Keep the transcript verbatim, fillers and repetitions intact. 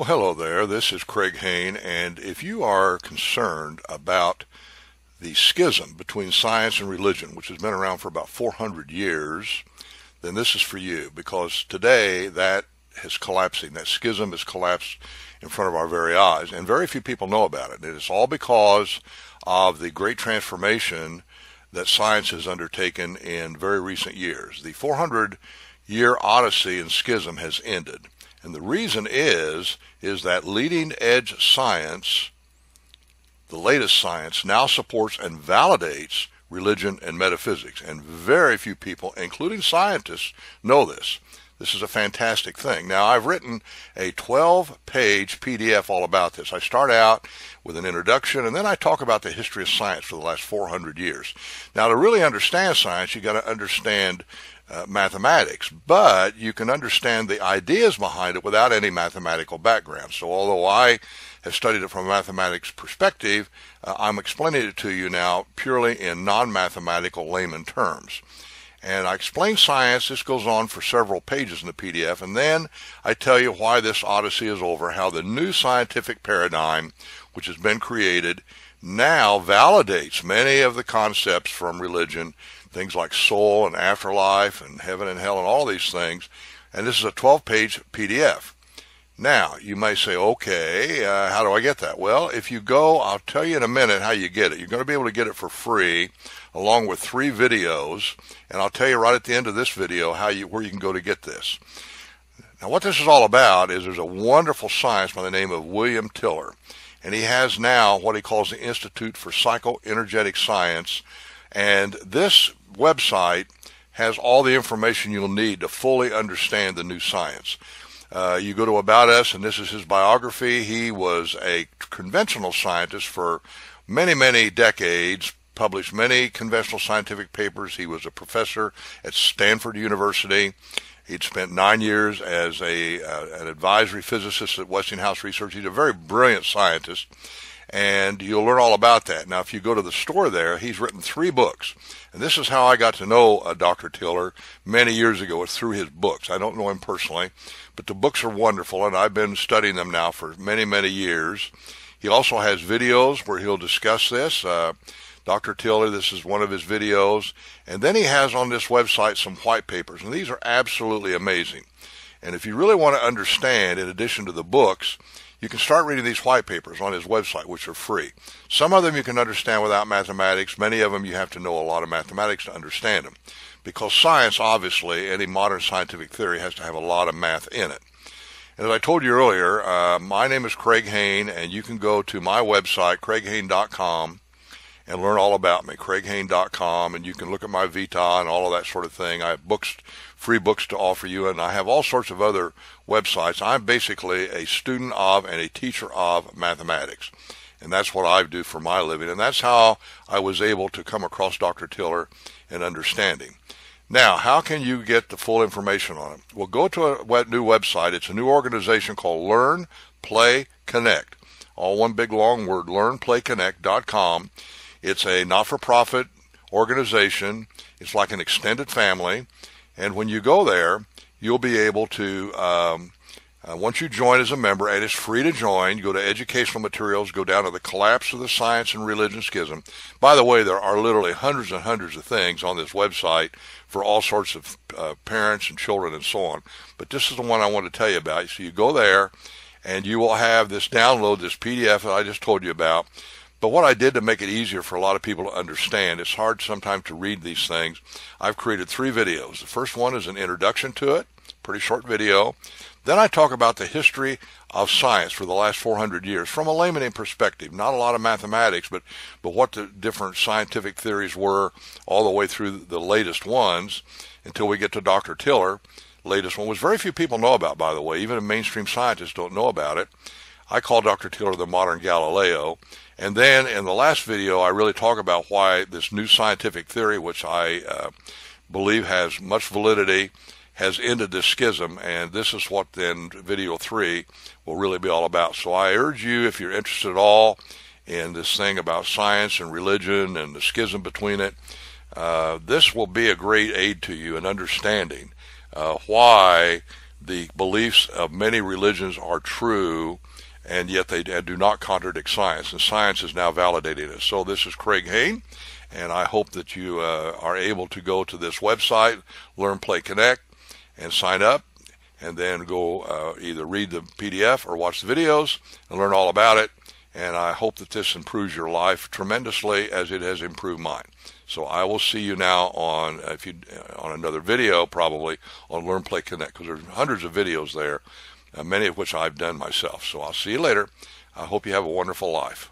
Well, hello there. This is Craig Hane, and if you are concerned about the schism between science and religion, which has been around for about four hundred years, then this is for you, because today that is collapsing. That schism has collapsed in front of our very eyes, and very few people know about it. And it's all because of the great transformation that science has undertaken in very recent years. The four hundred year odyssey and schism has ended. And the reason is, is that leading edge science, the latest science, now supports and validates religion and metaphysics. And very few people, including scientists, know this. This is a fantastic thing. Now, I've written a twelve page P D F all about this. I start out with an introduction, and then I talk about the history of science for the last four hundred years. Now, to really understand science, you've got to understand Uh, mathematics, but you can understand the ideas behind it without any mathematical background. So although I have studied it from a mathematics perspective, uh, I'm explaining it to you now purely in non-mathematical layman terms. And I explain science. This goes on for several pages in the P D F, and then I tell you why this odyssey is over, how the new scientific paradigm which has been created now validates many of the concepts from religion, things like soul and afterlife and heaven and hell and all these things. And this is a twelve page P D F. Now, you may say, okay, uh, how do I get that? Well, if you go, I'll tell you in a minute how you get it. You're going to be able to get it for free along with three videos. And I'll tell you right at the end of this video how you where you can go to get this. Now, what this is all about is there's a wonderful science by the name of William Tiller. And he has now what he calls the Institute for Psychoenergetic Science. And this website has all the information you'll need to fully understand the new science. Uh, you go to About Us, and this is his biography. He was a conventional scientist for many, many decades, published many conventional scientific papers. He was a professor at Stanford University. He'd spent nine years as a uh, an advisory physicist at Westinghouse Research. He's a very brilliant scientist. And you'll learn all about that. Now, if you go to the store there, he's written three books. And this is how I got to know uh, Doctor Tiller many years ago. It's through his books. I don't know him personally, but the books are wonderful, and I've been studying them now for many, many years. He also has videos where he'll discuss this. Uh, Doctor Tiller, this is one of his videos. And then he has on this website some white papers, and these are absolutely amazing. And if you really want to understand, in addition to the books, you can start reading these white papers on his website, which are free. Some of them you can understand without mathematics. Many of them you have to know a lot of mathematics to understand them. Because science, obviously, any modern scientific theory has to have a lot of math in it. And as I told you earlier, uh, my name is Craig Hane, and you can go to my website, craig hane dot com, and learn all about me, craig hane dot com, and you can look at my vita and all of that sort of thing. I have books, free books to offer you, and I have all sorts of other websites. I'm basically a student of and a teacher of mathematics, and that's what I do for my living, and that's how I was able to come across Doctor Tiller and understand him. Now, how can you get the full information on him? Well, go to a new website. It's a new organization called Learn, Play, Connect, all one big long word, learn play connect dot com. It's a not-for-profit organization. It's like an extended family. And when you go there, you'll be able to, um, uh, once you join as a member, and it's free to join, go to educational materials, go down to the collapse of the science and religion schism. By the way, there are literally hundreds and hundreds of things on this website for all sorts of uh, parents and children and so on. But this is the one I want to tell you about. So you go there, and you will have this download, this P D F that I just told you about. But what I did to make it easier for a lot of people to understand, it's hard sometimes to read these things. I've created three videos. The first one is an introduction to it, pretty short video. Then I talk about the history of science for the last four hundred years from a layman perspective. Not a lot of mathematics, but, but what the different scientific theories were all the way through the latest ones until we get to Doctor Tiller. Latest one, which very few people know about, by the way. Even mainstream scientists don't know about it. I call Doctor Tiller the modern Galileo. And then in the last video, I really talk about why this new scientific theory, which I uh, believe has much validity, has ended this schism. And this is what then video three will really be all about. So I urge you, if you're interested at all in this thing about science and religion and the schism between it, uh, this will be a great aid to you in understanding uh, why the beliefs of many religions are true, and yet they do not contradict science, and science is now validating it. So this is Craig Hane, and I hope that you uh, are able to go to this website, Learn, Play, Connect, and sign up, and then go uh, either read the P D F or watch the videos and learn all about it. And I hope that this improves your life tremendously as it has improved mine. So I will see you now on if you on another video, probably on Learn, Play, Connect, because there's hundreds of videos there, uh, many of which I've done myself. So I'll see you later. I hope you have a wonderful life.